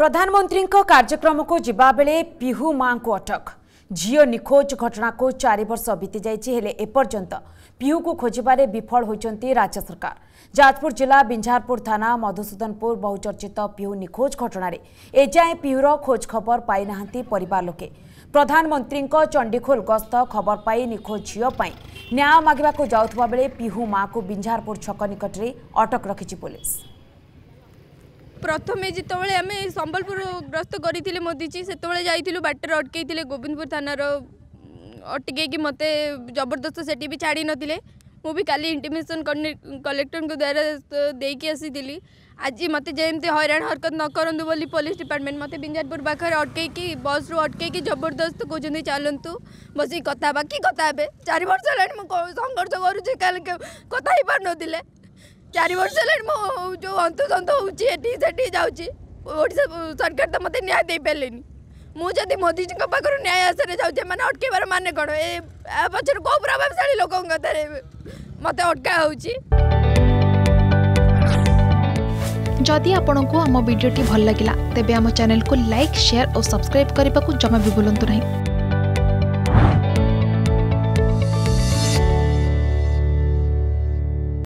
प्रधानमंत्री कार्यक्रम को जीवा बेले पिहू मां को अटक झील निखोज घटना को 4 वर्ष बीती जाइए एपर्यंत पिहू को खोजबारे विफल होती राज्य सरकार। जाजपुर जिला बिंझारपुर थाना मधुसूदनपुर बहुचर्चित पिहू निखोज घटन एजाएं पिहूर खोज खबर पाई ना परिवार लोके। प्रधानमंत्री चंडीखोल गस्त खबर पाई निखोज झील न्याय मांगा जाऊा बेले पिहू मां को बिंझारपुर छक निकट में अटक रखी पुलिस। प्रथम जितेबाला आम संबलपुर ग्रस्त करें मोदीजी से जाइलु बाटर अटकई गोविंदपुर थानार अटकई मत जबरदस्त से छाड़ी नथिले। मु भी काली इंटिमेसन कलेक्टर को द्वारा देकी आसी आज मत जमी हैरान हरकत न करूँ बोली पुलिस डिपार्टमेंट मत बिंझारपुर पाखे अटकई बस रु अटकई जबरदस्त कहते चलतु बस कथा बाकी कथा हे 4 वर्ष है संघर्ष करुचे कथा ही पार न 4 वर्ष मो जो अंतसंत होशा सरकार तो मत न्याय दे पारे मुझे मोदीजी पाखर न्याय आशा जाऊे मैंने अटकबार मानने कौन ए पचर कौ प्रभावशाली लोक मत अटका हो। जदि आपण को आम भिडी भल लगा तेब चैनल को लाइक शेयर और सब्सक्राइब करने को जमा भी बुलां नहीं।